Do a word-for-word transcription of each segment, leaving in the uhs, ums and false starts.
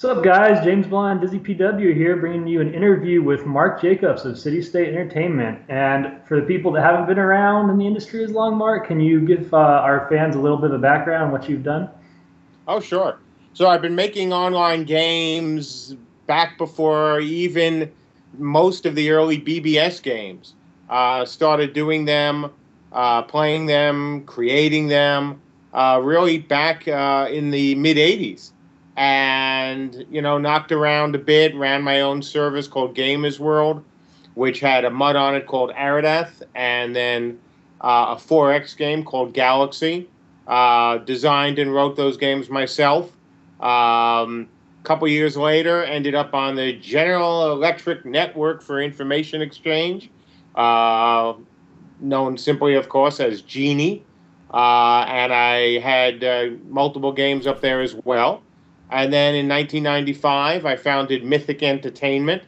What's up, guys? JamesBl0nde, DizzyPW here, bringing you an interview with Mark Jacobs of City State Entertainment. And for the people that haven't been around in the industry as long, Mark, can you give uh, our fans a little bit of a background on what you've done? Oh, sure. So I've been making online games back before even most of the early B B S games. Uh, started doing them, uh, playing them, creating them, uh, really back uh, in the mid eighties. And, you know, knocked around a bit, ran my own service called Gamers World, which had a M U D on it called Aridath, and then uh, a four X game called Galaxy. Uh, designed and wrote those games myself. Um, a couple years later, ended up on the General Electric Network for Information Exchange, uh, known simply, of course, as Genie. Uh, and I had uh, multiple games up there as well. And then in nineteen ninety-five, I founded Mythic Entertainment.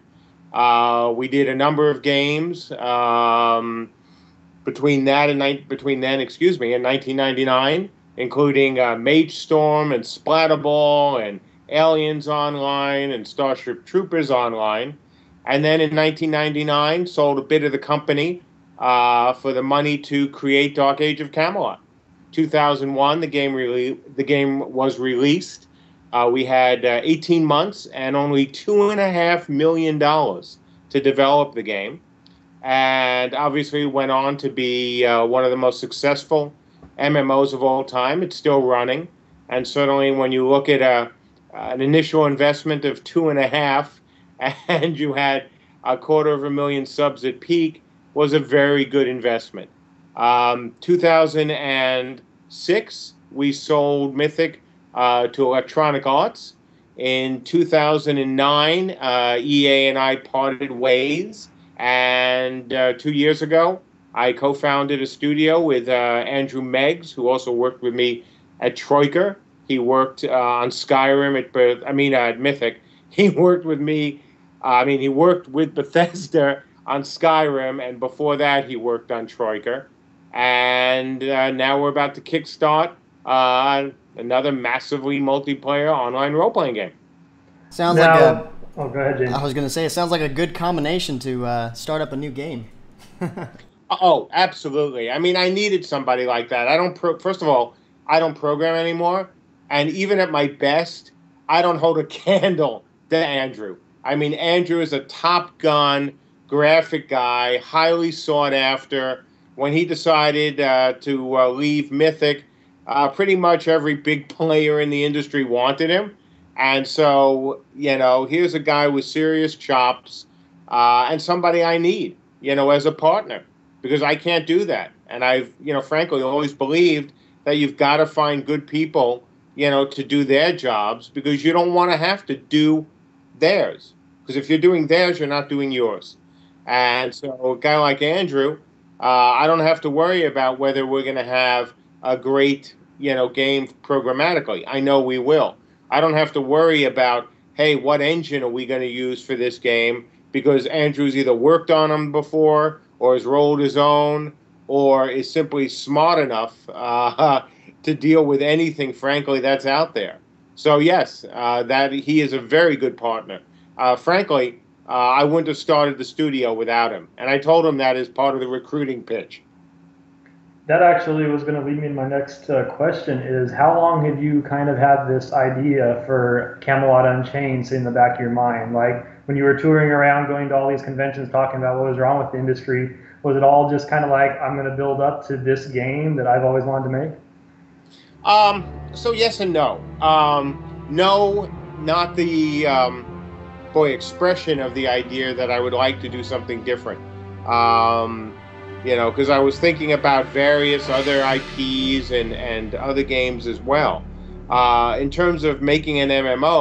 Uh, we did a number of games um, between that and between then, excuse me, in nineteen ninety-nine, including uh, Mage Storm and Splatterball and Aliens Online and Starship Troopers Online. And then in nineteen ninety-nine, sold a bit of the company uh, for the money to create Dark Age of Camelot. two thousand one, the game re- the game was released. Uh, we had uh, eighteen months and only two and a half million dollars to develop the game, and obviously went on to be uh, one of the most successful M M Os of all time. It's still running, and certainly when you look at a, an initial investment of two and a half, and you had a quarter of a million subs at peak, was a very good investment. Um, two thousand six, we sold Mythic Uh, to Electronic Arts. In two thousand nine, uh, E A and I parted ways, and uh, two years ago, I co-founded a studio with uh, Andrew Meggs, who also worked with me at Troika. He worked uh, on Skyrim at, I mean, uh, at Mythic. He worked with me, uh, I mean, he worked with Bethesda on Skyrim, and before that, he worked on Troika. And uh, now we're about to kickstart Uh, another massively multiplayer online role-playing game. Sounds now, like a... Oh, go ahead, James. I was going to say, it sounds like a good combination to uh, start up a new game. Oh, absolutely. I mean, I needed somebody like that. I don't... Pro First of all, I don't program anymore, and even at my best, I don't hold a candle to Andrew. I mean, Andrew is a top gun, graphic guy, highly sought after. When he decided uh, to uh, leave Mythic, Uh, pretty much every big player in the industry wanted him. And so, you know, here's a guy with serious chops uh, and somebody I need, you know, as a partner, because I can't do that. And I've, you know, frankly, always believed that you've got to find good people, you know, to do their jobs, because you don't want to have to do theirs. Because if you're doing theirs, you're not doing yours. And so a guy like Andrew, uh, I don't have to worry about whether we're going to have a great, you know, game programmatically. I know we will. I don't have to worry about, hey, what engine are we going to use for this game? Because Andrew's either worked on them before, or has rolled his own, or is simply smart enough uh, to deal with anything, frankly, that's out there. So yes, uh, that he is a very good partner. Uh, frankly, uh, I wouldn't have started the studio without him, and I told him that as part of the recruiting pitch. That actually was going to lead me to my next uh, question is, how long have you kind of had this idea for Camelot Unchained in the back of your mind? Like, when you were touring around, going to all these conventions, talking about what was wrong with the industry, was it all just kind of like, I'm going to build up to this game that I've always wanted to make? Um, so yes and no. Um, no, not the, um, boy, expression of the idea that I would like to do something different. Um... You know, because I was thinking about various other I Ps and, and other games as well. Uh, in terms of making an M M O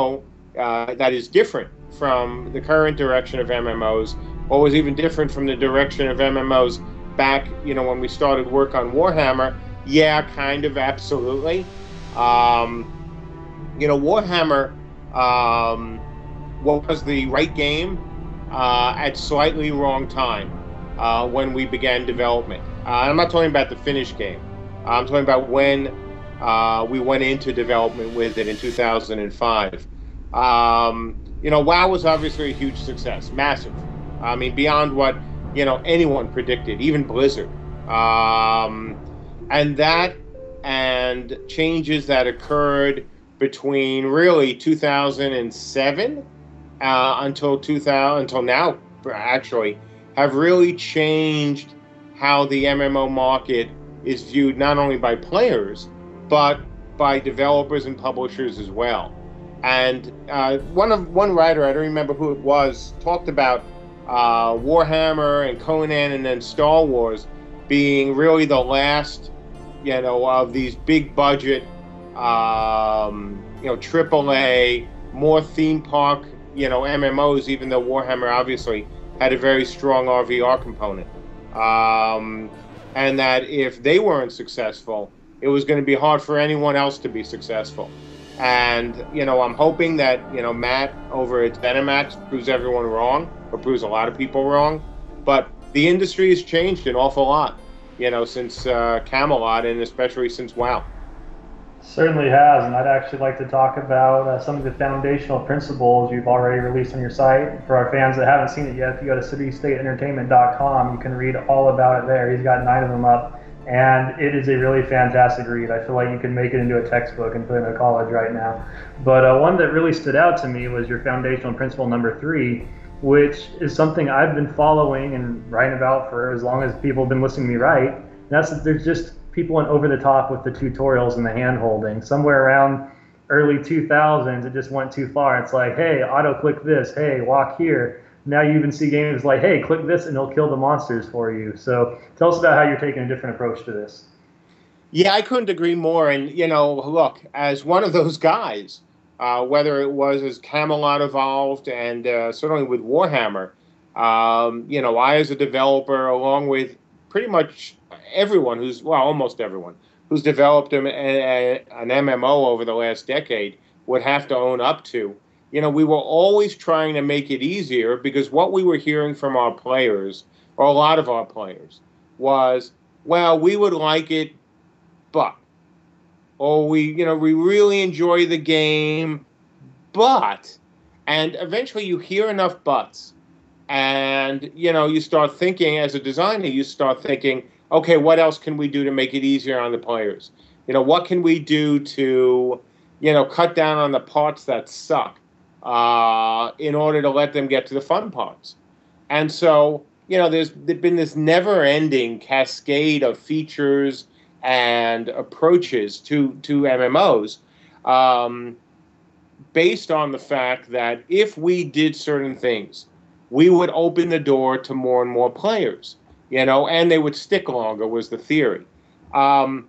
uh, that is different from the current direction of M M Os, or was even different from the direction of M M Os back, you know, when we started work on Warhammer, yeah, kind of, absolutely. Um, you know, Warhammer um, was the right game uh, at slightly wrong time. Uh, when we began development. Uh, I'm not talking about the finished game. I'm talking about when uh, we went into development with it in two thousand five. Um, you know, WoW was obviously a huge success, massive. I mean, beyond what, you know, anyone predicted, even Blizzard. Um, and that and changes that occurred between really two thousand seven uh, until two thousand until now, actually, have really changed how the M M O market is viewed not only by players, but by developers and publishers as well. And uh, one of one writer, I don't remember who it was, talked about uh, Warhammer and Conan and then Star Wars being really the last, you know, of these big budget, um, you know, triple A, more theme park, you know, M M Os, even though Warhammer obviously had a very strong R V R component. Um, and that if they weren't successful, it was going to be hard for anyone else to be successful. And, you know, I'm hoping that, you know, Matt over at Benimax proves everyone wrong, or proves a lot of people wrong. But the industry has changed an awful lot, you know, since uh, Camelot, and especially since WoW. Certainly has, and I'd actually like to talk about uh, some of the foundational principles you've already released on your site. For our fans that haven't seen it yet, if you go to city state entertainment dot com, you can read all about it there. He's got nine of them up, and it is a really fantastic read. I feel like you can make it into a textbook and put it in a college right now. But uh, one that really stood out to me was your foundational principle number three, which is something I've been following and writing about for as long as people have been listening to me write. And that's that there's just people went over the top with the tutorials and the hand-holding. Somewhere around early two thousands, it just went too far. It's like, hey, auto-click this. Hey, walk here. Now you even see games like, hey, click this and it'll kill the monsters for you. So tell us about how you're taking a different approach to this. Yeah, I couldn't agree more. And, you know, look, as one of those guys, uh, whether it was as Camelot evolved and uh, certainly with Warhammer, um, you know, I as a developer, along with pretty much everyone who's, well, almost everyone who's developed an, an M M O over the last decade would have to own up to. You know, we were always trying to make it easier, because what we were hearing from our players, or a lot of our players, was, well, we would like it, but, or we, you know, we really enjoy the game, but, and eventually you hear enough buts. And, you know, you start thinking, as a designer, you start thinking, okay, what else can we do to make it easier on the players? You know, what can we do to, you know, cut down on the parts that suck uh, in order to let them get to the fun parts? And so, you know, there's been this never-ending cascade of features and approaches to, to M M Os um, based on the fact that if we did certain things, we would open the door to more and more players, you know, and they would stick longer, was the theory. Um,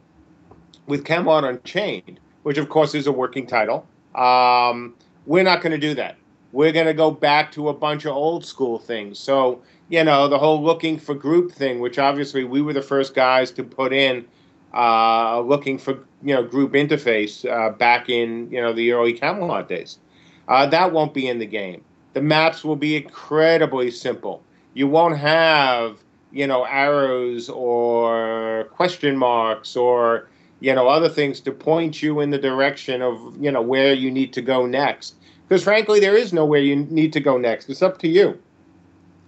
with Camelot Unchained, which of course is a working title, um, we're not going to do that. We're going to go back to a bunch of old school things. So, you know, the whole looking for group thing, which obviously we were the first guys to put in, uh, looking for, you know, group interface uh, back in, you know, the early Camelot days. Uh, that won't be in the game. The maps will be incredibly simple. You won't have, you know, arrows or question marks or, you know, other things to point you in the direction of, you know, where you need to go next. Because frankly, there is nowhere you need to go next. It's up to you.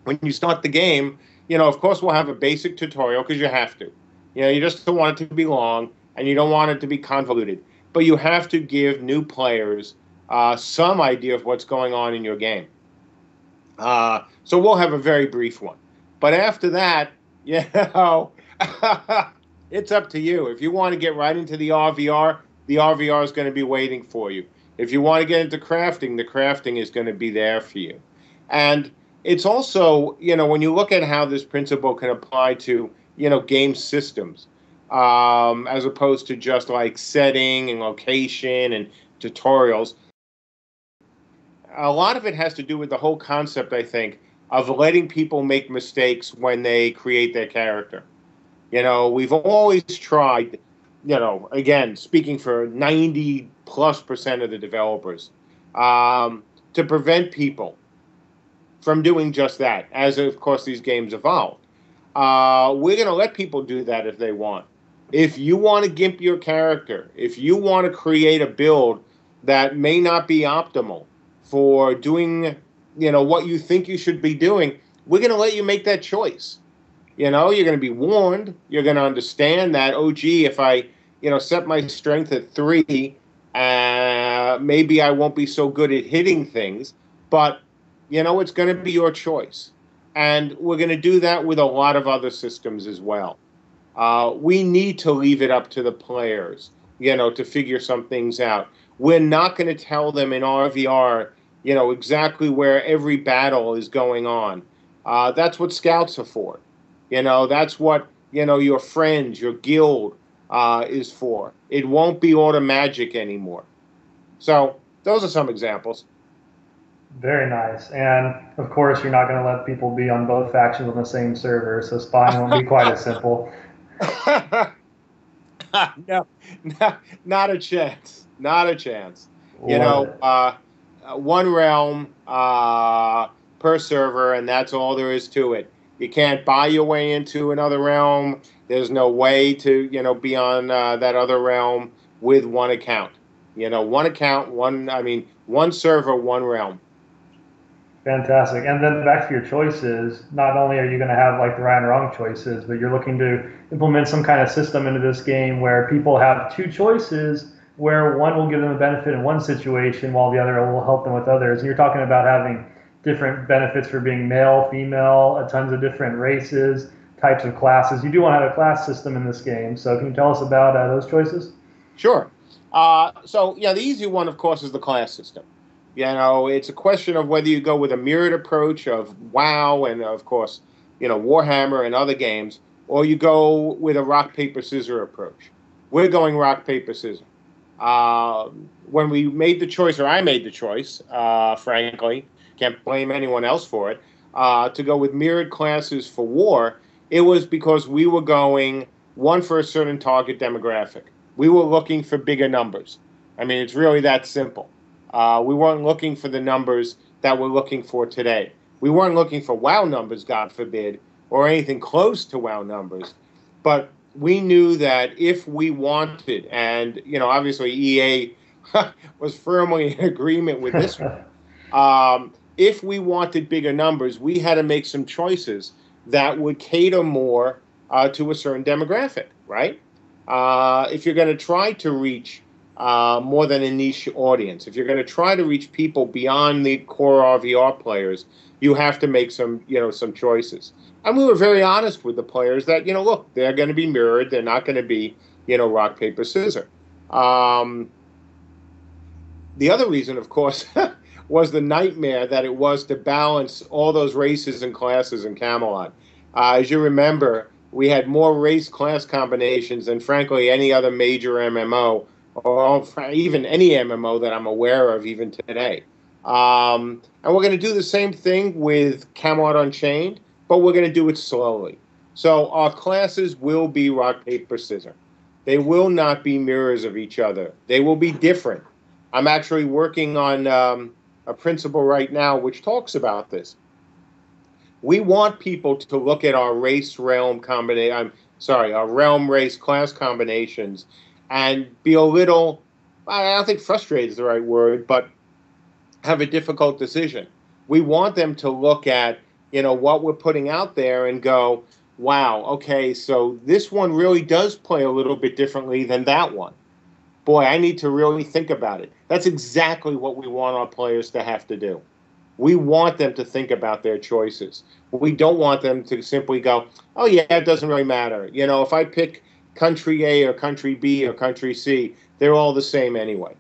When you start the game, you know, of course we'll have a basic tutorial because you have to. You know, you just don't want it to be long and you don't want it to be convoluted. But you have to give new players Uh, some idea of what's going on in your game. Uh, so we'll have a very brief one. But after that, you know, it's up to you. If you want to get right into the R V R, the R V R is going to be waiting for you. If you want to get into crafting, the crafting is going to be there for you. And it's also, you know, when you look at how this principle can apply to, you know, game systems, um, as opposed to just like setting and location and tutorials, a lot of it has to do with the whole concept, I think, of letting people make mistakes when they create their character. You know, we've always tried, you know, again, speaking for ninety plus percent of the developers, um, to prevent people from doing just that, as of course these games evolve. Uh, we're going to let people do that if they want. If you want to gimp your character, if you want to create a build that may not be optimal, for doing, you know, what you think you should be doing, we're going to let you make that choice. You know, you're going to be warned. You're going to understand that, oh, gee, if I, you know, set my strength at three, uh, maybe I won't be so good at hitting things. But, you know, it's going to be your choice. And we're going to do that with a lot of other systems as well. Uh, we need to leave it up to the players, you know, to figure some things out. We're not going to tell them in R V R, you know, exactly where every battle is going on. Uh, that's what scouts are for. You know, that's what, you know, your friends, your guild uh, is for. It won't be auto magic anymore. So those are some examples. Very nice. And, of course, you're not going to let people be on both factions on the same server, so spying won't be quite as simple. No, no, not a chance. Not a chance. What? You know, uh, one realm uh, per server, and that's all there is to it. You can't buy your way into another realm. There's no way to, you know, be on uh, that other realm with one account. You know, one account, one, I mean, one server, one realm. Fantastic. And then back to your choices, not only are you going to have like the right and wrong choices, but you're looking to implement some kind of system into this game where people have two choices, where one will give them a benefit in one situation while the other will help them with others. And you're talking about having different benefits for being male, female, tons of different races, types of classes. You do want to have a class system in this game. So can you tell us about uh, those choices? Sure. Uh, so, yeah, the easy one, of course, is the class system. You know, it's a question of whether you go with a mirrored approach of WoW and, of course, you know, Warhammer and other games, or you go with a rock, paper, scissor approach. We're going rock, paper, scissor. Uh, when we made the choice, or I made the choice, uh, frankly, can't blame anyone else for it, uh, to go with mirrored classes for war, it was because we were going one for a certain target demographic. We were looking for bigger numbers. I mean, it's really that simple. Uh, we weren't looking for the numbers that we're looking for today. We weren't looking for WoW numbers, God forbid, or anything close to WoW numbers. But we knew that if we wanted, and, you know, obviously E A was firmly in agreement with this one, um, if we wanted bigger numbers, we had to make some choices that would cater more uh, to a certain demographic, right? Uh, if you're going to try to reach uh, more than a niche audience, if you're going to try to reach people beyond the core R V R players, you have to make some, you know, some choices. And we were very honest with the players that, you know, look, they're going to be mirrored. They're not going to be, you know, rock, paper, scissor. Um, the other reason, of course, was the nightmare that it was to balance all those races and classes in Camelot. Uh, as you remember, we had more race-class combinations than, frankly, any other major M M O, or even any M M O that I'm aware of even today. Um, and we're going to do the same thing with Camelot Unchained, but we're going to do it slowly. So our classes will be rock, paper, scissor. They will not be mirrors of each other. They will be different. I'm actually working on um, a principle right now which talks about this. We want people to look at our race realm combination, I'm sorry, our realm race class combinations and be a little, I don't think frustrated is the right word, but have a difficult decision. We want them to look at, you know, what we're putting out there and go, wow, okay, so this one really does play a little bit differently than that one. Boy, I need to really think about it. That's exactly what we want our players to have to do. We want them to think about their choices. We don't want them to simply go, oh, yeah, it doesn't really matter. You know, if I pick country A or country B or country C, they're all the same anyway.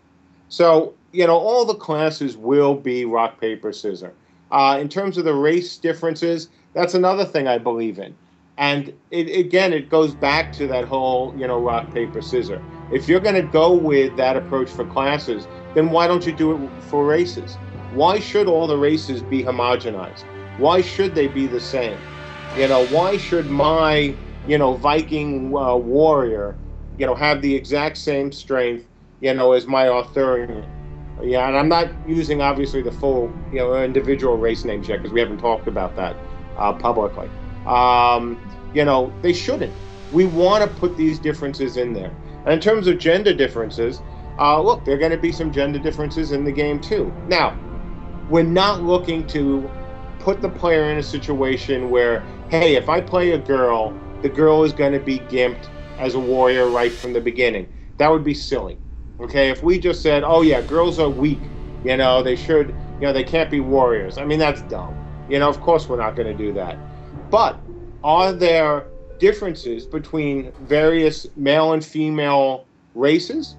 So, you know, all the classes will be rock, paper, scissor. Uh, in terms of the race differences, that's another thing I believe in. And, it, again, it goes back to that whole, you know, rock, paper, scissor. If you're going to go with that approach for classes, then why don't you do it for races? Why should all the races be homogenized? Why should they be the same? You know, why should my, you know, Viking uh, warrior, you know, have the exact same strength, you know, as my Arthurian? Yeah, and I'm not using, obviously, the full, you know, individual race names yet because we haven't talked about that uh, publicly. Um, you know, they shouldn't. We want to put these differences in there. And in terms of gender differences, uh, look, there are going to be some gender differences in the game, too. Now, we're not looking to put the player in a situation where, hey, if I play a girl, the girl is going to be gimped as a warrior right from the beginning. That would be silly. Okay, if we just said, oh yeah, girls are weak, you know, they should, you know, they can't be warriors. I mean, that's dumb. You know, of course we're not going to do that. But are there differences between various male and female races?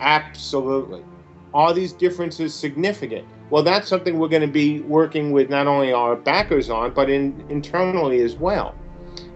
Absolutely. Are these differences significant? Well, that's something we're going to be working with not only our backers on, but in, internally as well.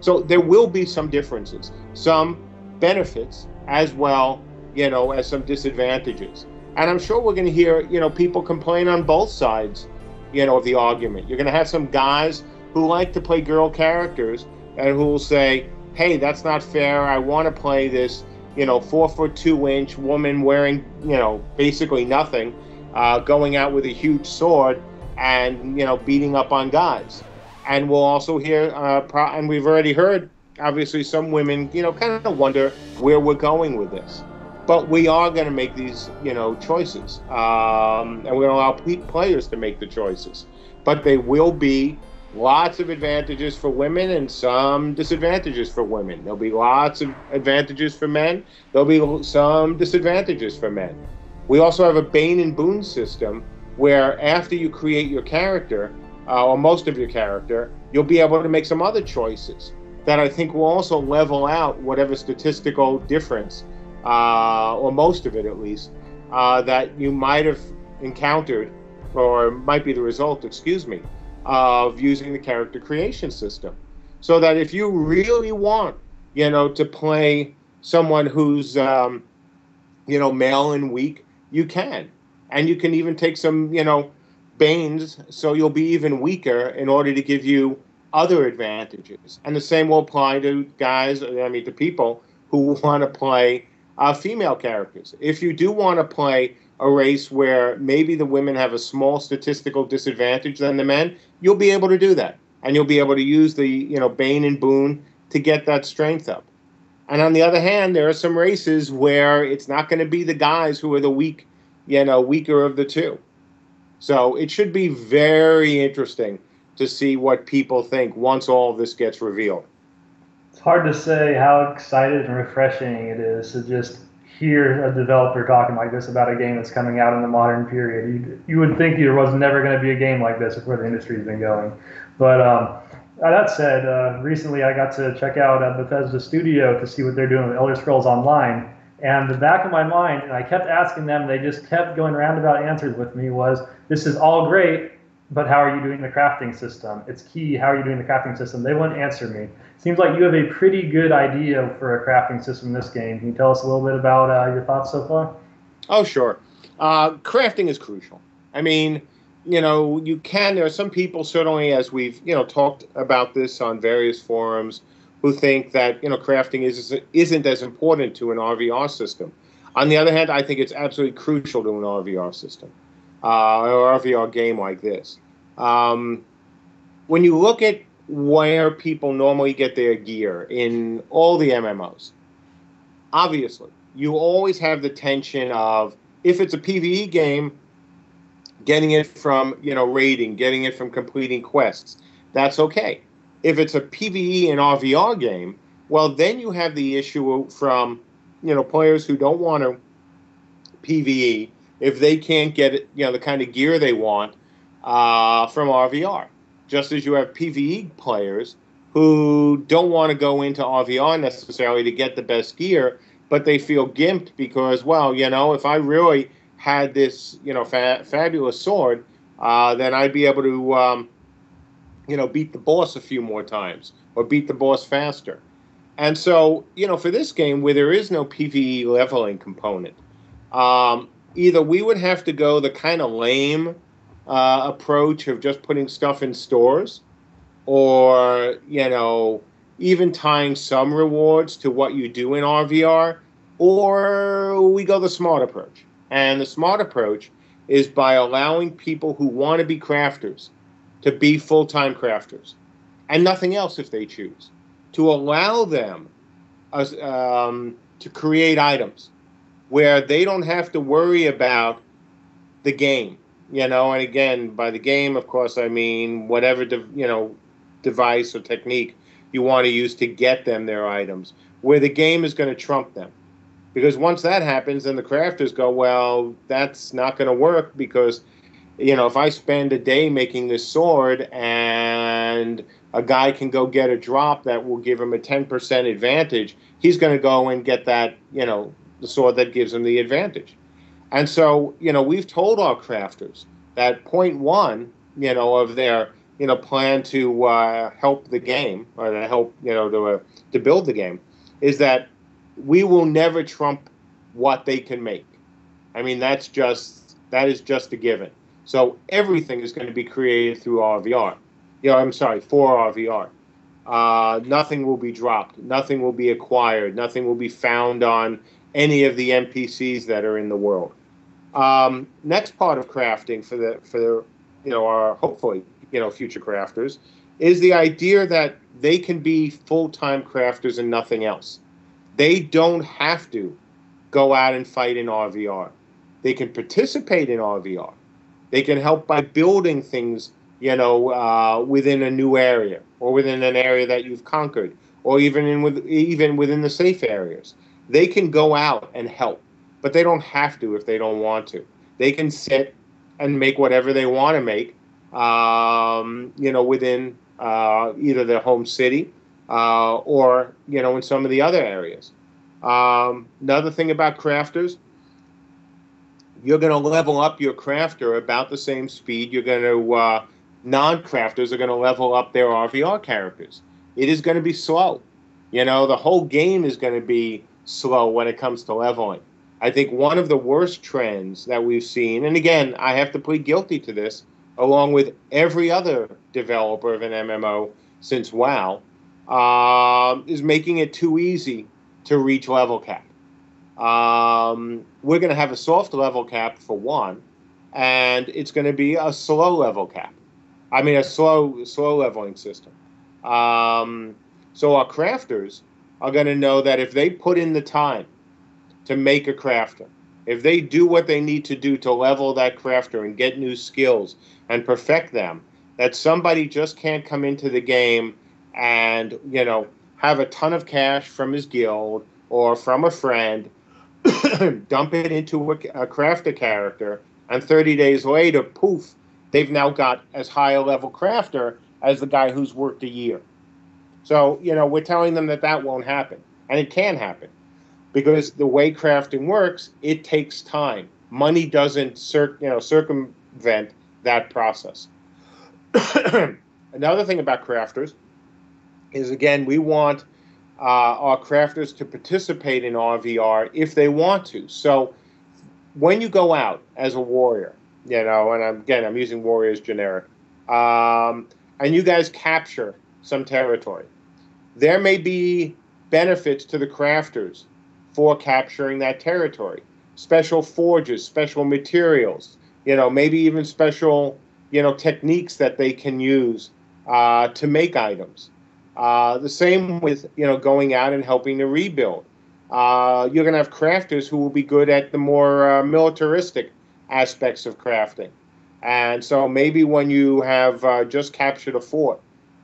So there will be some differences, some benefits as well, you know, as some disadvantages. And I'm sure we're going to hear, you know, people complain on both sides, you know, of the argument. You're going to have some guys who like to play girl characters and who will say, hey, that's not fair. I want to play this, you know, four foot two inch woman wearing, you know, basically nothing, uh, going out with a huge sword and, you know, beating up on guys. And we'll also hear, uh, pro and we've already heard, obviously, some women, you know, kind of wonder where we're going with this. But we are going to make these, you know, choices. Um, and we're going to allow players to make the choices. But there will be lots of advantages for women and some disadvantages for women. There'll be lots of advantages for men. There'll be some disadvantages for men. We also have a Bane and Boon system where after you create your character, Uh, or most of your character, you'll be able to make some other choices that I think will also level out whatever statistical difference, uh, or most of it at least, uh, that you might have encountered or might be the result, excuse me, of using the character creation system. So that if you really want, you know, to play someone who's, um, you know, male and weak, you can. And you can even take some, you know, Banes, so you'll be even weaker in order to give you other advantages. And the same will apply to guys, I mean to people who want to play uh, female characters. If you do want to play a race where maybe the women have a small statistical disadvantage than the men, you'll be able to do that. And you'll be able to use the, you know, Bane and Boon to get that strength up. And on the other hand, there are some races where it's not going to be the guys who are the weak, you know, weaker of the two. So it should be very interesting to see what people think once all of this gets revealed. It's hard to say how excited and refreshing it is to just hear a developer talking like this about a game that's coming out in the modern period. You, you would think there was never going to be a game like this before the industry's been going. But um, that said, uh, recently I got to check out uh, Bethesda Studio to see what they're doing with Elder Scrolls Online. And the back of my mind, and I kept asking them, they just kept going roundabout answers with me, was, this is all great, but how are you doing the crafting system? It's key, how are you doing the crafting system? They wouldn't answer me. Seems like you have a pretty good idea for a crafting system in this game. Can you tell us a little bit about uh, your thoughts so far? Oh, sure. Uh, crafting is crucial. I mean, you know, you can, there are some people, certainly as we've, you know, talked about this on various forums, who think that, you know, crafting is, isn't as important to an R V R system. On the other hand, I think it's absolutely crucial to an R V R system, uh, or R V R game like this. Um, when you look at where people normally get their gear in all the M M Os, obviously, you always have the tension of, if it's a PvE game, getting it from, you know, raiding, getting it from completing quests, that's okay. If it's a PvE and R V R game, well, then you have the issue from, you know, players who don't want to PvE if they can't get, you know, the kind of gear they want uh, from R V R. Just as you have PvE players who don't want to go into R V R necessarily to get the best gear, but they feel gimped because, well, you know, if I really had this, you know, fa fabulous sword, uh, then I'd be able to Um, you know, beat the boss a few more times or beat the boss faster. And so, you know, for this game where there is no PvE leveling component, um, either we would have to go the kind of lame uh, approach of just putting stuff in stores or, you know, even tying some rewards to what you do in R V R, or we go the smart approach. And the smart approach is by allowing people who want to be crafters to be full-time crafters, and nothing else if they choose, to allow them um, to create items where they don't have to worry about the game. you know, and again, by the game, of course, I mean whatever, de you know, device or technique you want to use to get them their items, where the game is going to trump them. Because once that happens, then the crafters go, well, that's not going to work because, you know, if I spend a day making this sword and a guy can go get a drop that will give him a ten percent advantage, he's going to go and get that, you know, the sword that gives him the advantage. And so, you know, we've told our crafters that point one, you know, of their, you know, plan to uh, help the game or to help, you know, to, uh, to build the game is that we will never trump what they can make. I mean, that's just, that is just a given. So everything is going to be created through R V R. You know, I'm sorry, for R V R. Uh, nothing will be dropped. Nothing will be acquired. Nothing will be found on any of the N P Cs that are in the world. Um, next part of crafting for the, for the, you know, our hopefully, you know, future crafters is the idea that they can be full-time crafters and nothing else. They don't have to go out and fight in R V R. They can participate in R V R. They can help by building things, you know, uh, within a new area or within an area that you've conquered or even in with, even within the safe areas. They can go out and help, but they don't have to if they don't want to. They can sit and make whatever they want to make, um, you know, within uh, either their home city uh, or, you know, in some of the other areas. Um, another thing about crafters, you're going to level up your crafter about the same speed. You're going to, uh, non-crafters are going to level up their R V R characters. It is going to be slow. You know, the whole game is going to be slow when it comes to leveling. I think one of the worst trends that we've seen, and again, I have to plead guilty to this, along with every other developer of an M M O since WoW, uh, is making it too easy to reach level cap. Um, we're going to have a soft level cap for one, and it's going to be a slow level cap. I mean, a slow, slow leveling system. Um, so our crafters are going to know that if they put in the time to make a crafter, if they do what they need to do to level that crafter and get new skills and perfect them, that somebody just can't come into the game and, you know, have a ton of cash from his guild or from a friend, dump it into a, a crafter character, and thirty days later, poof, they've now got as high a level crafter as the guy who's worked a year. So, you know, we're telling them that that won't happen, and it can happen, because the way crafting works, it takes time. Money doesn't cir you know, circumvent that process. Another thing about crafters is, again, we want uh, our crafters to participate in R V R if they want to. So when you go out as a warrior, you know, and I'm, again, I'm using warrior as generic, um, and you guys capture some territory, there may be benefits to the crafters for capturing that territory. Special forges, special materials, you know, maybe even special, you know, techniques that they can use uh, to make items. Uh, the same with, you know, going out and helping to rebuild. Uh, you're going to have crafters who will be good at the more uh, militaristic aspects of crafting. And so maybe when you have uh, just captured a fort,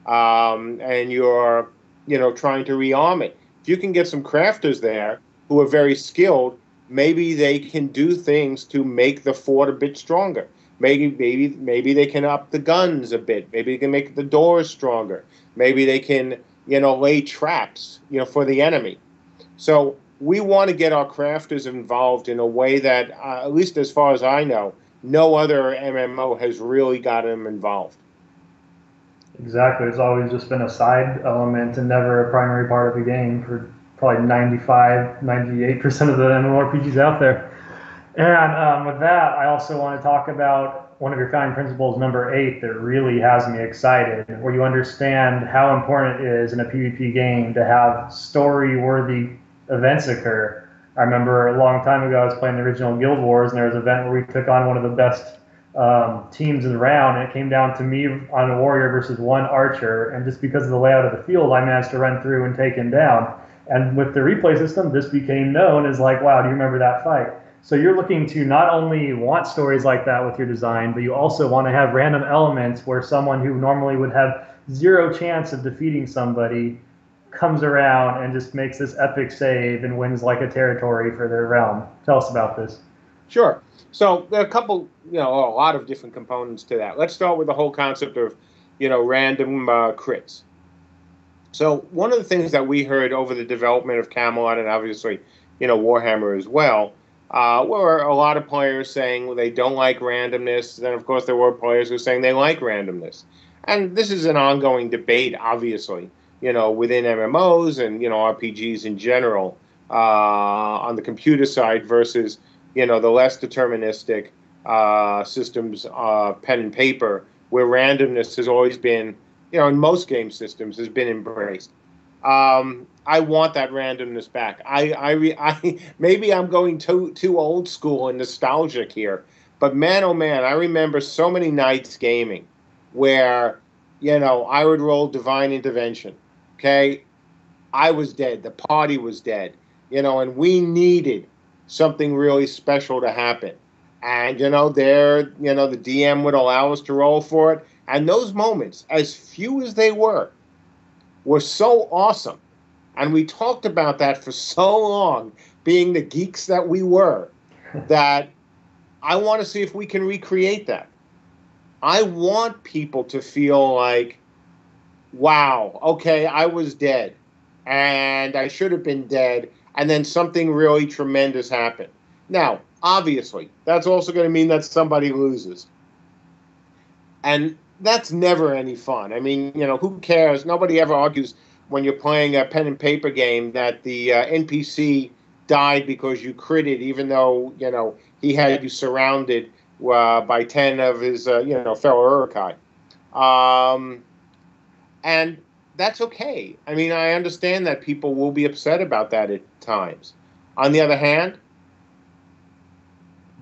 Um, and you're, you know, trying to rearm it, if you can get some crafters there who are very skilled, maybe they can do things to make the fort a bit stronger. Maybe, maybe, maybe they can up the guns a bit. Maybe they can make the doors stronger. Maybe they can, you know, lay traps, you know, for the enemy. So we want to get our crafters involved in a way that, uh, at least as far as I know, no other M M O has really got them involved. Exactly. It's always just been a side element and never a primary part of the game for probably ninety-five, ninety-eight percent of the MMORPGs out there. And um, with that, I also want to talk about one of your founding principles, number eight, that really has me excited, where you understand how important it is in a PvP game to have story-worthy events occur. I remember a long time ago, I was playing the original Guild Wars, and there was an event where we took on one of the best Um, teams in the round, and it came down to me on a warrior versus one archer, and just because of the layout of the field, I managed to run through and take him down. And with the replay system, this became known as like, wow, do you remember that fight? So you're looking to not only want stories like that with your design, but you also want to have random elements where someone who normally would have zero chance of defeating somebody comes around and just makes this epic save and wins like a territory for their realm. Tell us about this. Sure. So there are a couple, you know, a lot of different components to that. Let's start with the whole concept of, you know, random uh, crits. So one of the things that we heard over the development of Camelot and obviously, you know, Warhammer as well, uh, were a lot of players saying they don't like randomness. Then, of course, there were players who were saying they like randomness. And this is an ongoing debate, obviously, you know, within M M Os and, you know, R P Gs in general uh, on the computer side versus, you know, the less deterministic uh, systems, uh, pen and paper, where randomness has always been, you know, in most game systems has been embraced. Um, I want that randomness back. I, I, re I maybe I'm going too too old school and nostalgic here, but man, oh man, I remember so many nights gaming where, you know, I would roll Divine Intervention. Okay, I was dead. The party was dead. You know, and we needed something really special to happen. And, you know, there, you know, the D M would allow us to roll for it. And those moments, as few as they were, were so awesome. And we talked about that for so long, being the geeks that we were, that I want to see if we can recreate that. I want people to feel like, wow, okay, I was dead, and I should have been dead, and then something really tremendous happened. Now, obviously, that's also going to mean that somebody loses. And that's never any fun. I mean, you know, who cares? Nobody ever argues when you're playing a pen and paper game that the uh, N P C died because you critted, even though, you know, he had you surrounded uh, by ten of his, uh, you know, fellow Uruk-hai. Um, and that's okay. I mean, I understand that people will be upset about that at times. On the other hand,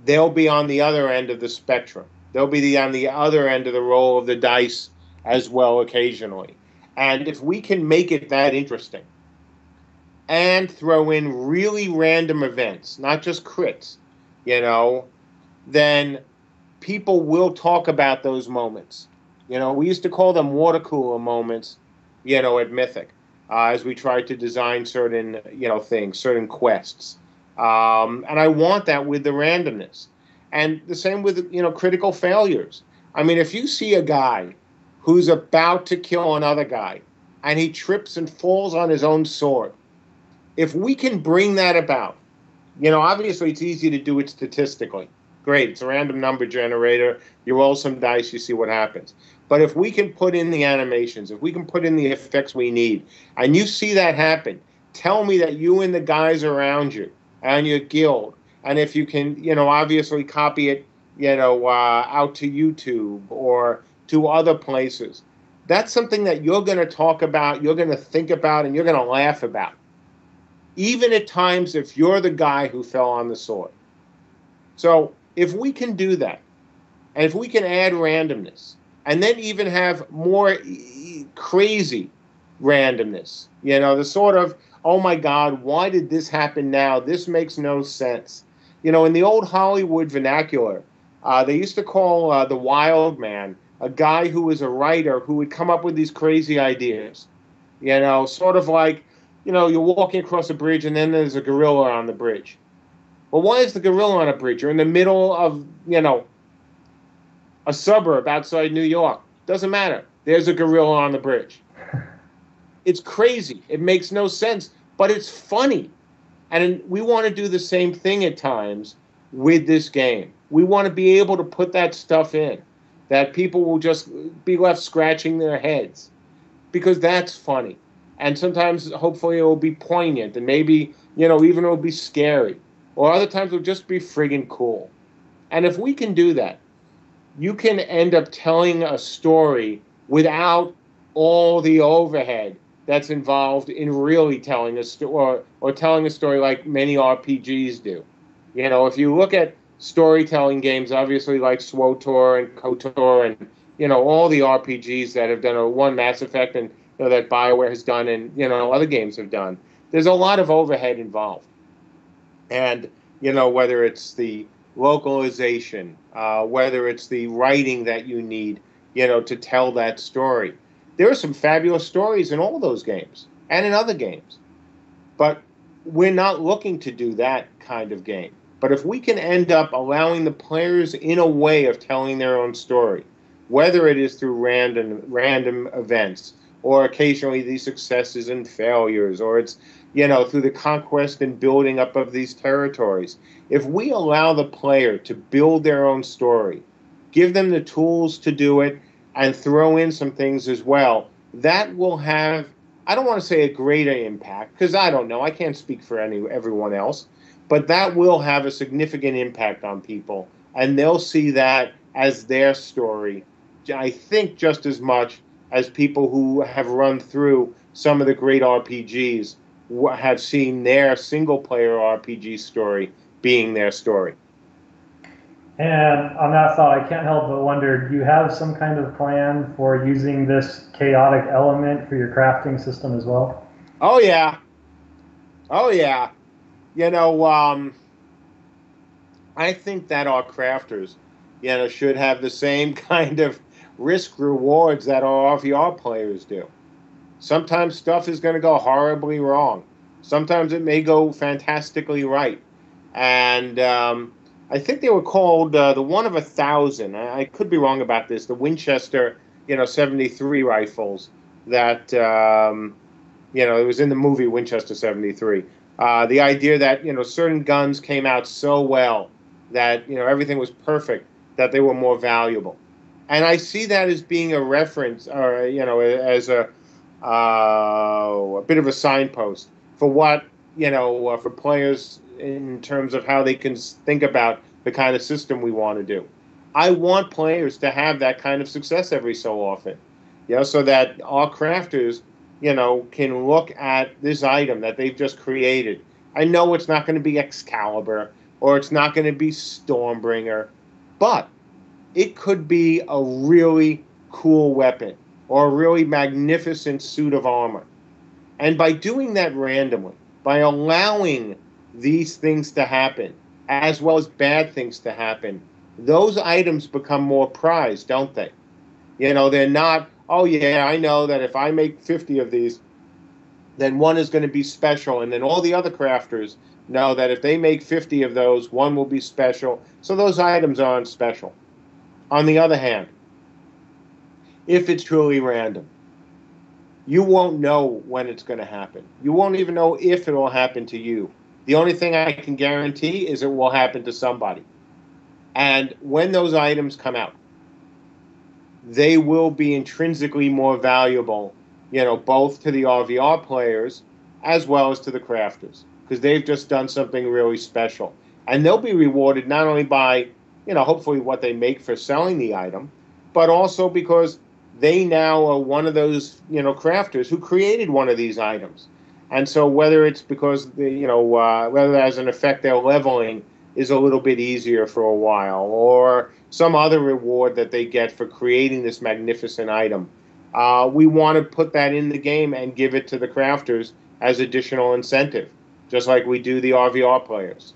they'll be on the other end of the spectrum. They'll be the, on the other end of the roll of the dice as well occasionally. And if we can make it that interesting and throw in really random events, not just crits, you know, then people will talk about those moments. You know, we used to call them water cooler moments, you know, at Mythic, uh, as we tried to design certain, you know, things, certain quests. Um, and I want that with the randomness. And the same with, you know, critical failures. I mean, if you see a guy who's about to kill another guy and he trips and falls on his own sword, if we can bring that about, you know, obviously it's easy to do it statistically. Great, it's a random number generator. You roll some dice, you see what happens. But if we can put in the animations, if we can put in the effects we need, and you see that happen, tell me that you and the guys around you and your guild, and if you can, you know, obviously copy it, you know, uh, out to YouTube or to other places, that's something that you're going to talk about, you're going to think about, and you're going to laugh about. Even at times if you're the guy who fell on the sword. So if we can do that, and if we can add randomness, and then even have more e- crazy randomness, you know, the sort of, oh my God, why did this happen now? This makes no sense. You know, in the old Hollywood vernacular, uh, they used to call uh, the wild man a guy who was a writer who would come up with these crazy ideas. You know, sort of like, you know, you're walking across a bridge and then there's a gorilla on the bridge. Well, why is the gorilla on a bridge? You're in the middle of, you know, a suburb outside New York. Doesn't matter. There's a gorilla on the bridge. It's crazy. It makes no sense, but it's funny. And we want to do the same thing at times with this game. We want to be able to put that stuff in, that people will just be left scratching their heads because that's funny. And sometimes, hopefully, it will be poignant and maybe, you know, even it will be scary. Or other times it will just be friggin' cool. And if we can do that, you can end up telling a story without all the overhead that's involved in really telling a story, or, or telling a story like many R P Gs do. You know, if you look at storytelling games, obviously like SWTOR and KOTOR and, you know, all the R P Gs that have done, or one Mass Effect and, you know, that BioWare has done and, you know, other games have done, there's a lot of overhead involved. And you know, whether it's the localization, uh, whether it's the writing that you need, you know, to tell that story. There are some fabulous stories in all those games and in other games, but we're not looking to do that kind of game. But if we can end up allowing the players in a way of telling their own story, whether it is through random random events or occasionally these successes and failures, or it's, you know, through the conquest and building up of these territories, if we allow the player to build their own story, give them the tools to do it, and throw in some things as well, that will have, I don't want to say a greater impact, because I don't know, I can't speak for any everyone else, but that will have a significant impact on people, and they'll see that as their story, I think, just as much as people who have run through some of the great R P Gs have seen their single-player R P G story being their story. And on that thought, I can't help but wonder, do you have some kind of plan for using this chaotic element for your crafting system as well? Oh, yeah. Oh, yeah. You know, um, I think that our crafters, you know, should have the same kind of risk rewards that our R V R players do. Sometimes stuff is going to go horribly wrong. Sometimes it may go fantastically right. And um, I think they were called uh, the one of a thousand. I, I could be wrong about this. The Winchester, you know, seventy-three rifles that, um, you know, it was in the movie Winchester seventy-three. Uh, the idea that, you know, certain guns came out so well that, you know, everything was perfect, that they were more valuable. And I see that as being a reference, or, you know, as a, uh, a bit of a signpost for what, you know, uh, for players in terms of how they can think about the kind of system we want to do. I want players to have that kind of success every so often, you know, so that our crafters, you know, can look at this item that they've just created. I know it's not going to be Excalibur, or it's not going to be Stormbringer, but it could be a really cool weapon or a really magnificent suit of armor. And by doing that randomly, by allowing these things to happen, as well as bad things to happen, those items become more prized, don't they? You know, they're not, oh yeah, I know that if I make fifty of these, then one is going to be special, and then all the other crafters know that if they make fifty of those, one will be special. So those items aren't special. On the other hand, if it's truly random, you won't know when it's going to happen. You won't even know if it will happen to you. The only thing I can guarantee is it will happen to somebody. And when those items come out, they will be intrinsically more valuable, you know, both to the R V R players as well as to the crafters, because they've just done something really special. And they'll be rewarded not only by, you know, hopefully what they make for selling the item, but also because they now are one of those, you know, crafters who created one of these items. And so whether it's because, the, you know, uh, whether as an effect their leveling is a little bit easier for a while, or some other reward that they get for creating this magnificent item, uh, we want to put that in the game and give it to the crafters as additional incentive, just like we do the R V R players.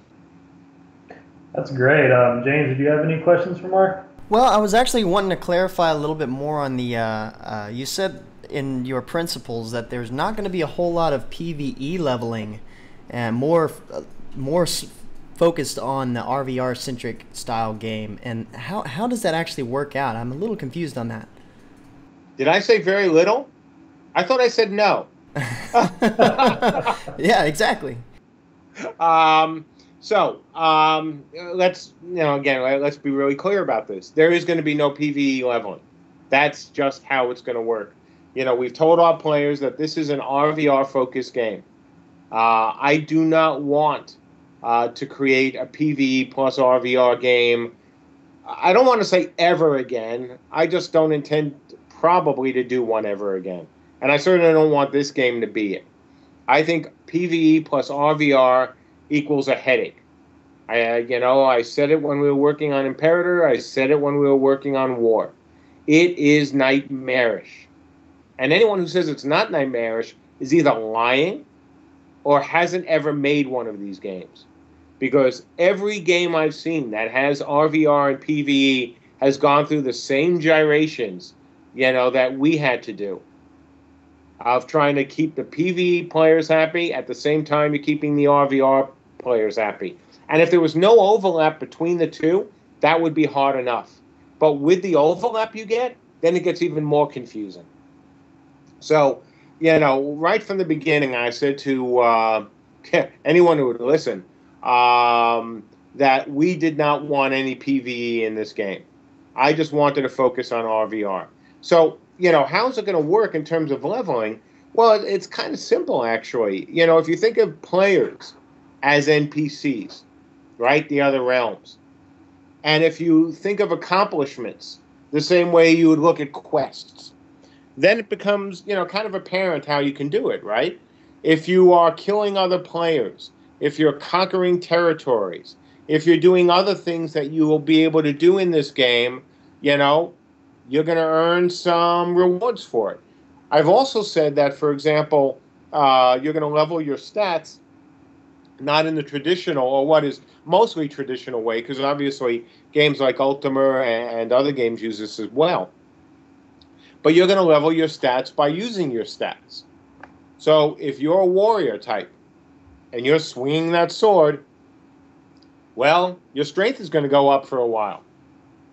That's great. Um, James, did you have any questions for Mark? Well, I was actually wanting to clarify a little bit more on the, uh, uh, you said in your principles that there's not going to be a whole lot of PvE leveling and more, uh, more s focused on the R V R-centric style game. And how, how does that actually work out? I'm a little confused on that. Did I say very little? I thought I said no. Yeah, exactly. Um... So um, let's, you know, again, let's be really clear about this. There is going to be no PvE leveling. That's just how it's going to work. You know, we've told our players that this is an R V R-focused game. Uh, I do not want uh, to create a PvE plus R V R game. I don't want to say ever again. I just don't intend probably to do one ever again. And I certainly don't want this game to be it. I think PvE plus R V R equals a headache. I, uh, you know, I said it when we were working on Imperator. I said it when we were working on War. It is nightmarish. And anyone who says it's not nightmarish is either lying or hasn't ever made one of these games. because every game I've seen that has R V R and P V E has gone through the same gyrations, you know, that we had to do, of trying to keep the P V E players happy at the same time you're keeping the R V R players happy. And if there was no overlap between the two, that would be hard enough. But with the overlap you get, then it gets even more confusing. So, you know, right from the beginning, I said to uh, anyone who would listen um, that we did not want any P V E in this game. I just wanted to focus on R V R. So, you know, how's it going to work in terms of leveling? Well, it, it's kind of simple, actually. You know, if you think of players as N P Cs, right, the other realms, and if you think of accomplishments the same way you would look at quests, then it becomes, you know, kind of apparent how you can do it, right? If you are killing other players, if you're conquering territories, if you're doing other things that you will be able to do in this game, you know, you're going to earn some rewards for it. I've also said that, for example, uh, you're going to level your stats not in the traditional, or what is mostly traditional way, because obviously games like Ultima and other games use this as well. But you're going to level your stats by using your stats. So if you're a warrior type and you're swinging that sword, well, your strength is going to go up for a while.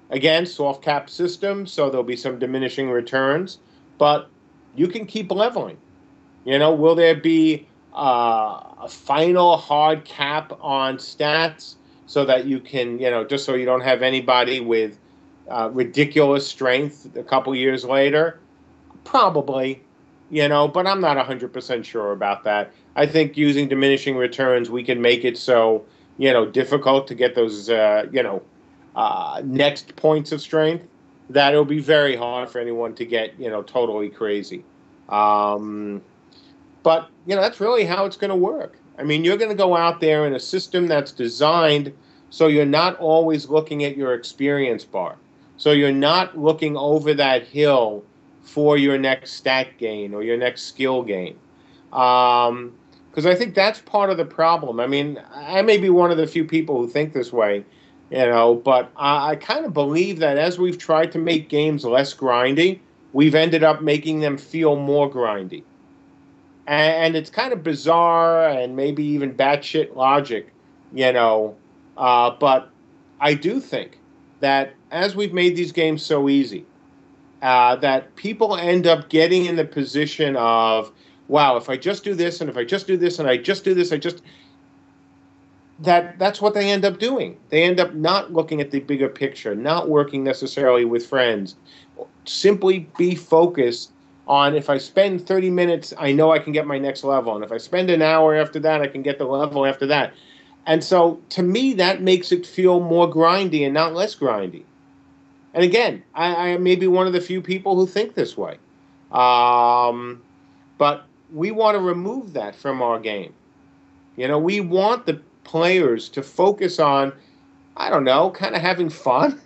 Again, soft cap system, so there'll be some diminishing returns, but you can keep leveling. You know, will there be uh, a final hard cap on stats so that you can, you know, just so you don't have anybody with uh, ridiculous strength a couple years later? Probably, you know, but I'm not one hundred percent sure about that. I think using diminishing returns, we can make it so, you know, difficult to get those, uh, you know, Uh, next points of strength, that it'll be very hard for anyone to get, you know, totally crazy. Um, but, you know, that's really how it's going to work. I mean, you're going to go out there in a system that's designed so you're not always looking at your experience bar. So you're not looking over that hill for your next stat gain or your next skill gain. Um, because I think that's part of the problem. I mean, I may be one of the few people who think this way, you know, but I, I kind of believe that as we've tried to make games less grindy, we've ended up making them feel more grindy. And, and it's kind of bizarre and maybe even batshit logic, you know. Uh, but I do think that as we've made these games so easy, uh, that people end up getting in the position of, wow, if I just do this and if I just do this and I just do this, I just... That that's what they end up doing. They end up not looking at the bigger picture, not working necessarily with friends. Simply be focused on, if I spend thirty minutes, I know I can get my next level. And if I spend an hour after that, I can get the level after that. And so to me, that makes it feel more grindy and not less grindy. And again, I, I may be one of the few people who think this way. Um, but we want to remove that from our game. You know, we want the players to focus on, I don't know, kind of having fun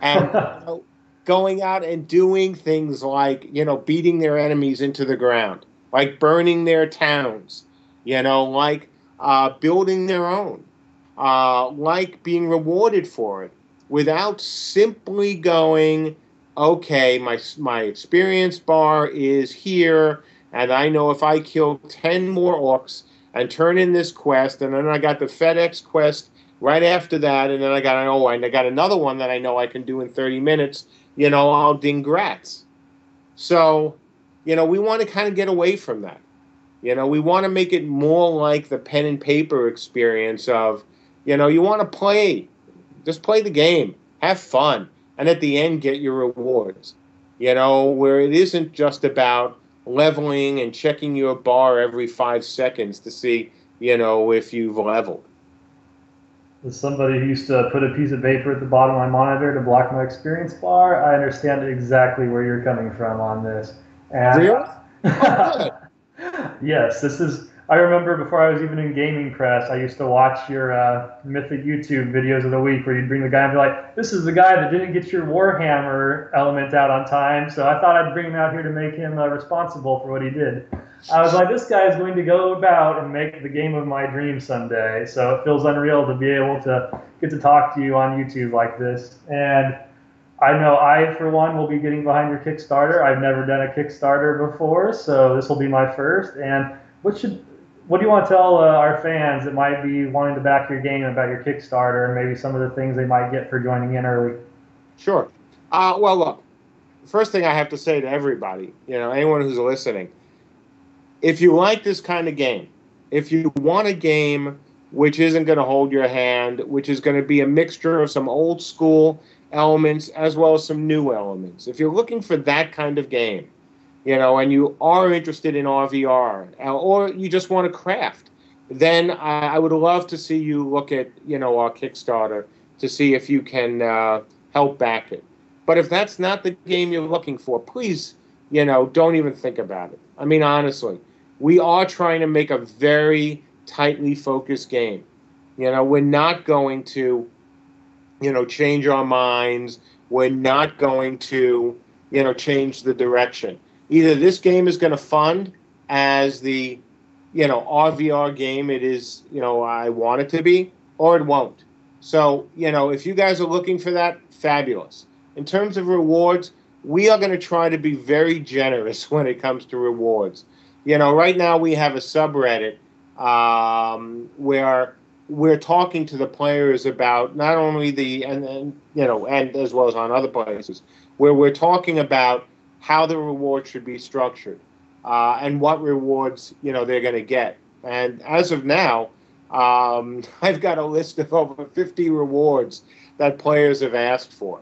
and you know, going out and doing things like, you know, beating their enemies into the ground, like burning their towns, you know, like uh, building their own, uh, like being rewarded for it without simply going, okay, my, my experience bar is here and I know if I kill ten more orcs and turn in this quest, and then I got the FedEx quest right after that, and then I got, oh, and I got another one that I know I can do in thirty minutes, you know, all dingrats. So, you know, we want to kind of get away from that. You know, we want to make it more like the pen and paper experience of, you know, you want to play, just play the game, have fun, and at the end get your rewards. You know, where it isn't just about leveling and checking your bar every five seconds to see, you know, if you've leveled. As somebody who used to put a piece of paper at the bottom of my monitor to block my experience bar, I understand exactly where you're coming from on this. And really? Yes, this is I remember before I was even in gaming press, I used to watch your uh, Mythic YouTube videos of the week where you'd bring the guy and be like, this is the guy that didn't get your Warhammer element out on time, so I thought I'd bring him out here to make him uh, responsible for what he did. I was like, this guy is going to go about and make the game of my dreams someday, so it feels unreal to be able to get to talk to you on YouTube like this. And I know I, for one, will be getting behind your Kickstarter. I've never done a Kickstarter before, so this will be my first. And what should... What do you want to tell uh, our fans that might be wanting to back your game about your Kickstarter and maybe some of the things they might get for joining in early? Sure. Uh, well, look, first thing I have to say to everybody, you know, anyone who's listening, if you like this kind of game, if you want a game which isn't going to hold your hand, which is going to be a mixture of some old school elements as well as some new elements, if you're looking for that kind of game, you know, and you are interested in R V R, or you just want to craft, then I, I would love to see you look at, you know, our Kickstarter to see if you can uh, help back it. But if that's not the game you're looking for, please, you know, don't even think about it. I mean, honestly, we are trying to make a very tightly focused game. You know, we're not going to, you know, change our minds. We're not going to, you know, change the direction. Either this game is going to fund as the, you know, R V R game it is, you know, I want it to be, or it won't. So, you know, if you guys are looking for that, fabulous. In terms of rewards, we are going to try to be very generous when it comes to rewards. You know, right now we have a subreddit um, where we're talking to the players about not only the, and, and you know, and as well as on other places, where we're talking about how the reward should be structured, uh, and what rewards, you know, they're going to get. And as of now, um, I've got a list of over fifty rewards that players have asked for,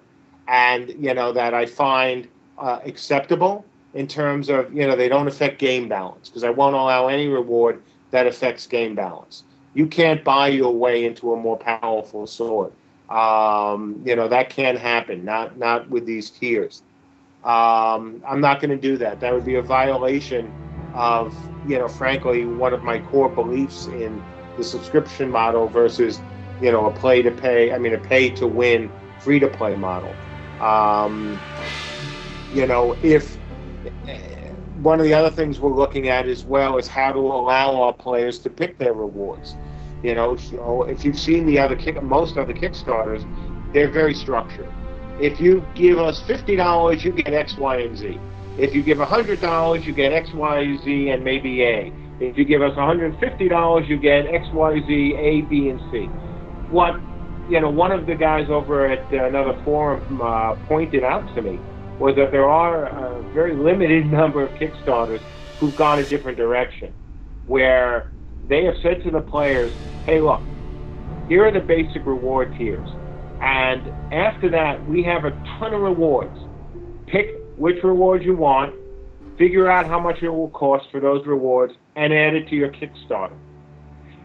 and, you know, that I find uh, acceptable in terms of, you know, they don't affect game balance, because I won't allow any reward that affects game balance. You can't buy your way into a more powerful sword. Um, you know, that can't happen, not, not with these tiers. Um, I'm not going to do that. That would be a violation of, you know, frankly, one of my core beliefs in the subscription model versus, you know, a play to pay, I mean, a pay to win, free to play model. Um, you know, if one of the other things we're looking at as well is how to allow our players to pick their rewards. You know, so if you've seen the other kick, most other Kickstarters, they're very structured. If you give us fifty dollars, you get X, Y, and Z. If you give one hundred dollars, you get X, Y, Z, and maybe A. If you give us one hundred fifty dollars, you get X, Y, Z, A, B, and C. What, you know, one of the guys over at another forum uh, pointed out to me was that there are a very limited number of Kickstarters who've gone a different direction, where they have said to the players, hey, look, here are the basic reward tiers. And after that, we have a ton of rewards. Pick which rewards you want, figure out how much it will cost for those rewards, and add it to your Kickstarter.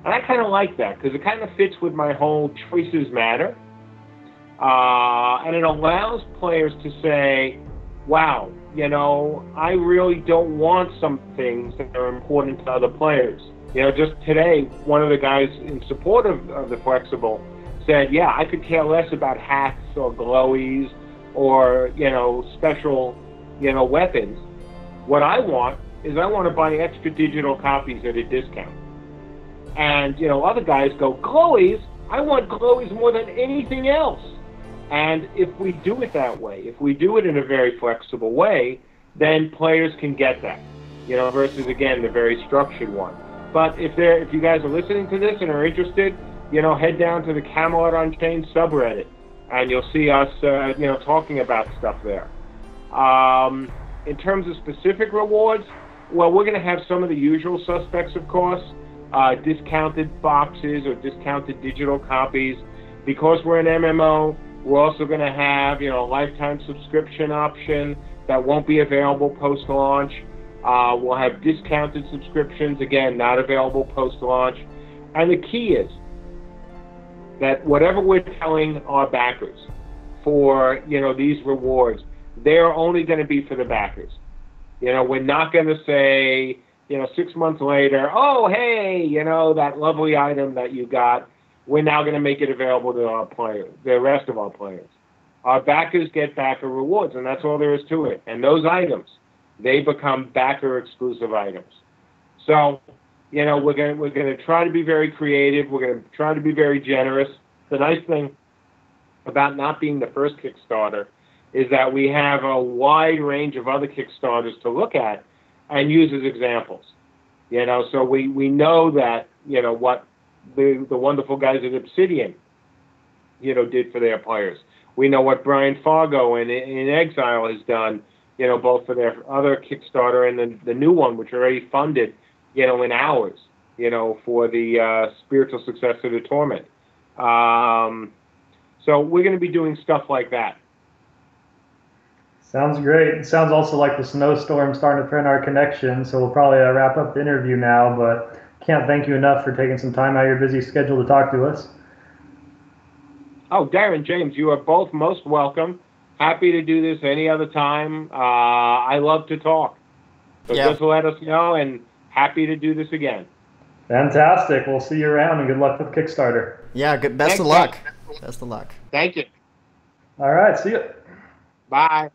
And I kind of like that, because it kind of fits with my whole choices matter. Uh, and it allows players to say, wow, you know, I really don't want some things that are important to other players. You know, just today, one of the guys in support of, of the Flexible said, yeah, I could care less about hats or glowies or, you know, special, you know, weapons. What I want is I want to buy extra digital copies at a discount. And, you know, other guys go, glowies? I want glowies more than anything else. And if we do it that way, if we do it in a very flexible way, then players can get that, you know, versus, again, the very structured one. But if they're, if you guys are listening to this and are interested, you know, head down to the Camelot Unchained subreddit, and you'll see us, uh, you know, talking about stuff there. Um, in terms of specific rewards, well, we're going to have some of the usual suspects, of course, uh, discounted boxes or discounted digital copies. Because we're an M M O, we're also going to have, you know, a lifetime subscription option that won't be available post-launch. Uh, we'll have discounted subscriptions, again, not available post-launch. And the key is that whatever we're telling our backers for, you know, these rewards, they're only going to be for the backers. You know, we're not going to say, you know, six months later, oh, hey, you know, that lovely item that you got, we're now going to make it available to our players, the rest of our players. Our backers get backer rewards, and that's all there is to it. And those items, they become backer-exclusive items. So, you know, we're going we're going to try to be very creative. We're going to try to be very generous. The nice thing about not being the first Kickstarter is that we have a wide range of other Kickstarters to look at and use as examples, you know. So we, we know that, you know, what the the wonderful guys at Obsidian, you know, did for their players. We know what Brian Fargo in in Exile has done, you know, both for their other Kickstarter and the the new one, which already funded, you know, in hours, you know, for the uh, spiritual successor to Torment. Um, so we're going to be doing stuff like that. Sounds great. It sounds also like the snowstorm starting to print our connection, so we'll probably uh, wrap up the interview now, but can't thank you enough for taking some time out of your busy schedule to talk to us. Oh, Darren, James, you are both most welcome. Happy to do this any other time. Uh, I love to talk. So yeah. Just let us know, and happy to do this again. Fantastic. We'll see you around, and good luck with Kickstarter. Yeah, good. Best Thanks, of luck. Guys. Best of luck. Thank you. All right, see you. Bye.